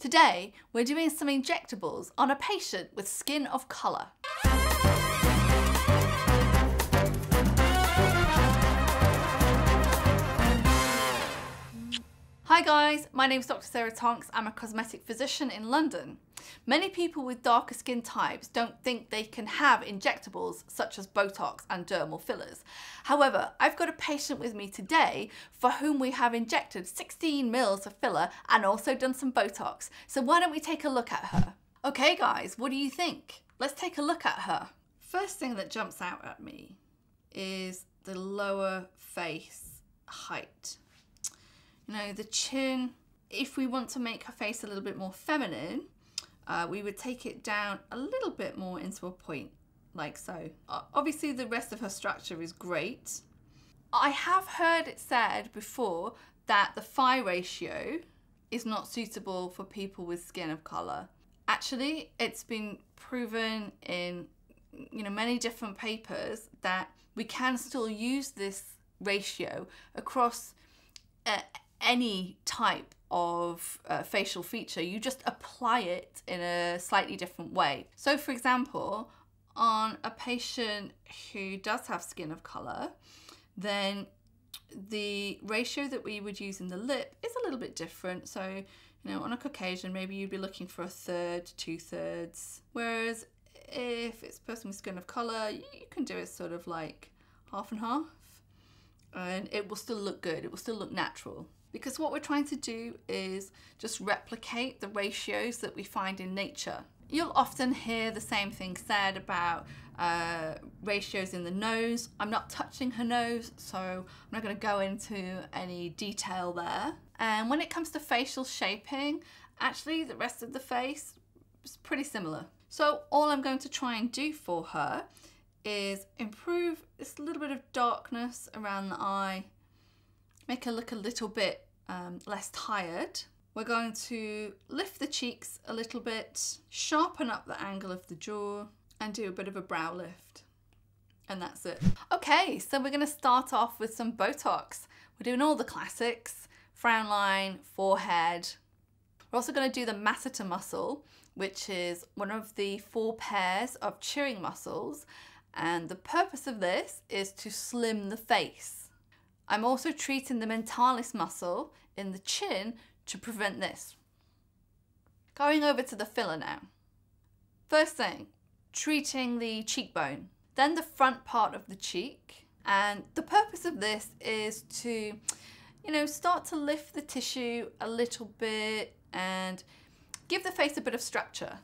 Today, we're doing some injectables on a patient with skin of colour. Hi guys, my name's Dr. Sarah Tonks. I'm a cosmetic physician in London. Many people with darker skin types don't think they can have injectables such as Botox and dermal fillers. However, I've got a patient with me today for whom we have injected 16 mils of filler and also done some Botox. So why don't we take a look at her? Okay guys, what do you think? Let's take a look at her. First thing that jumps out at me is the lower face height. You know, the chin, if we want to make her face a little bit more feminine, we would take it down a little bit more into a point, like so. Obviously the rest of her structure is great. I have heard it said before that the phi ratio is not suitable for people with skin of colour. Actually, it's been proven in many different papers that we can still use this ratio across any type of facial feature. You just apply it in a slightly different way. So for example, on a patient who does have skin of colour, then the ratio that we would use in the lip is a little bit different. So, on a Caucasian, maybe you'd be looking for a third, 2/3. Whereas if it's a person with skin of colour, you can do it sort of like half and half, and it will still look good, it will still look natural. Because what we're trying to do is just replicate the ratios that we find in nature. You'll often hear the same thing said about ratios in the nose. I'm not touching her nose, so I'm not going to go into any detail there. And when it comes to facial shaping, actually the rest of the face is pretty similar. So all I'm going to try and do for her is improve this little bit of darkness around the eye, make her look a little bit less tired. We're going to lift the cheeks a little bit, sharpen up the angle of the jaw, and do a bit of a brow lift. And that's it. Okay, so we're gonna start off with some Botox. We're doing all the classics, frown line, forehead. We're also gonna do the masseter muscle, which is one of the 4 pairs of cheering muscles. And the purpose of this is to slim the face. I'm also treating the mentalis muscle in the chin to prevent this. Going over to the filler now. First thing, treating the cheekbone, then the front part of the cheek. And the purpose of this is to, start to lift the tissue a little bit and give the face a bit of structure.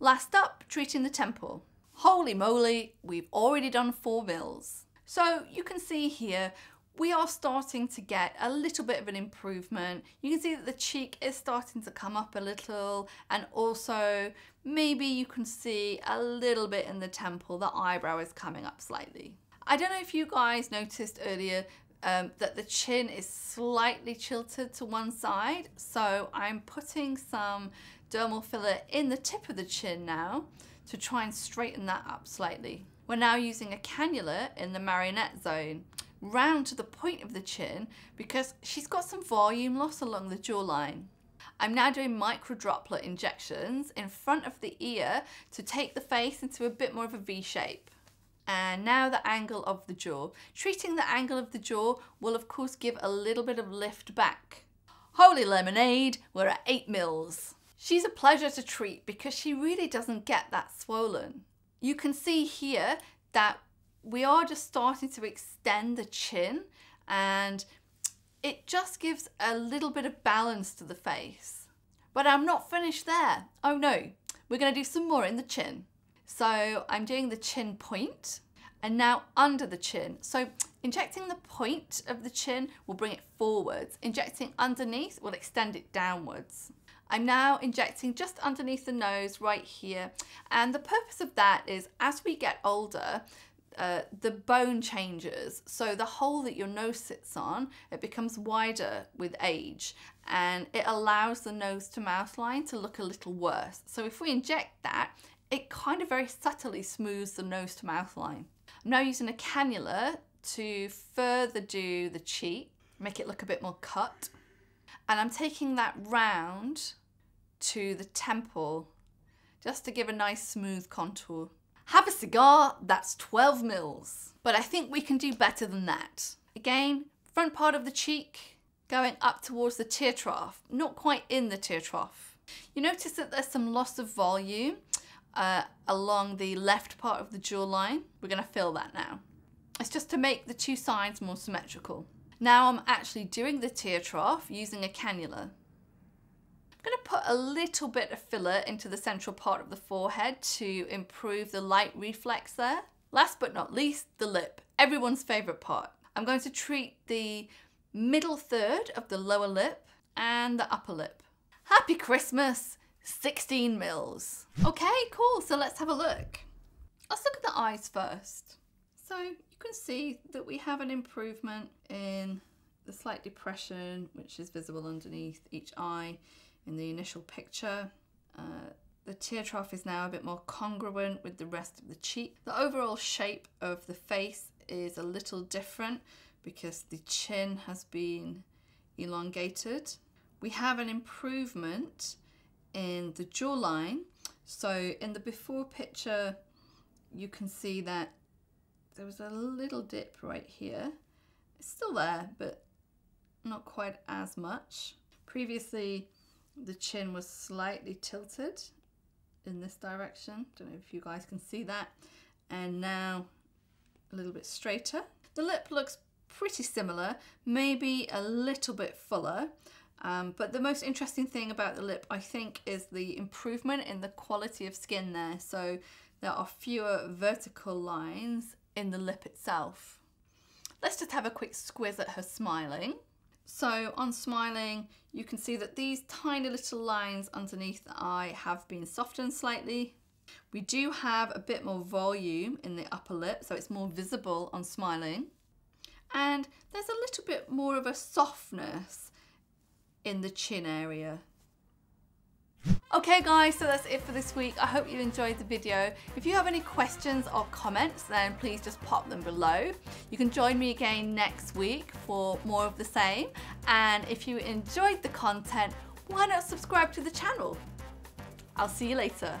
Last up, treating the temple. Holy moly, we've already done 4 mils. So you can see here, we are starting to get a little bit of an improvement. You can see that the cheek is starting to come up a little, and also maybe you can see a little bit in the temple, the eyebrow is coming up slightly. I don't know if you guys noticed earlier that the chin is slightly tilted to one side, so I'm putting some dermal filler in the tip of the chin now to try and straighten that up slightly. We're now using a cannula in the marionette zone, round to the point of the chin, because she's got some volume loss along the jawline. I'm now doing micro droplet injections in front of the ear to take the face into a bit more of a V shape. And now the angle of the jaw. Treating the angle of the jaw will of course give a little bit of lift back. Holy lemonade, we're at 8 mils. She's a pleasure to treat because she really doesn't get that swollen. You can see here that we are just starting to extend the chin, and it just gives a little bit of balance to the face. But I'm not finished there. Oh no, we're going to do some more in the chin. So I'm doing the chin point and now under the chin. So injecting the point of the chin will bring it forwards. Injecting underneath will extend it downwards. I'm now injecting just underneath the nose right here. And the purpose of that is as we get older, the bone changes, so the hole that your nose sits on, it becomes wider with age, and it allows the nose to mouth line to look a little worse. So if we inject that, it kind of very subtly smooths the nose to mouth line. I'm now using a cannula to further do the cheek, make it look a bit more cut, and I'm taking that round to the temple just to give a nice smooth contour. Have a cigar, that's 12 mils. But I think we can do better than that. Again, front part of the cheek going up towards the tear trough, not quite in the tear trough. You notice that there's some loss of volume along the left part of the jawline. We're gonna fill that now. It's just to make the two sides more symmetrical. Now I'm actually doing the tear trough using a cannula. I'm going to put a little bit of filler into the central part of the forehead to improve the light reflex there. Last but not least, the lip, everyone's favorite part. I'm going to treat the middle third of the lower lip and the upper lip. Happy Christmas, 16 mils. Okay, cool, so let's have a look. Let's look at the eyes first. So you can see that we have an improvement in the slight depression, which is visible underneath each eye in the initial picture. The tear trough is now a bit more congruent with the rest of the cheek. The overall shape of the face is a little different because the chin has been elongated. We have an improvement in the jawline. So in the before picture, you can see that there was a little dip right here. It's still there, but not quite as much. Previously, the chin was slightly tilted in this direction. Don't know if you guys can see that. And now a little bit straighter. The lip looks pretty similar, maybe a little bit fuller. But the most interesting thing about the lip, I think, is the improvement in the quality of skin there. So there are fewer vertical lines in the lip itself. Let's just have a quick squiz at her smiling. So on smiling, you can see that these tiny little lines underneath the eye have been softened slightly. We do have a bit more volume in the upper lip, so it's more visible on smiling. And there's a little bit more of a softness in the chin area. Okay guys, so that's it for this week. I hope you enjoyed the video. If you have any questions or comments, then please just pop them below. You can join me again next week for more of the same. And if you enjoyed the content, why not subscribe to the channel? I'll see you later.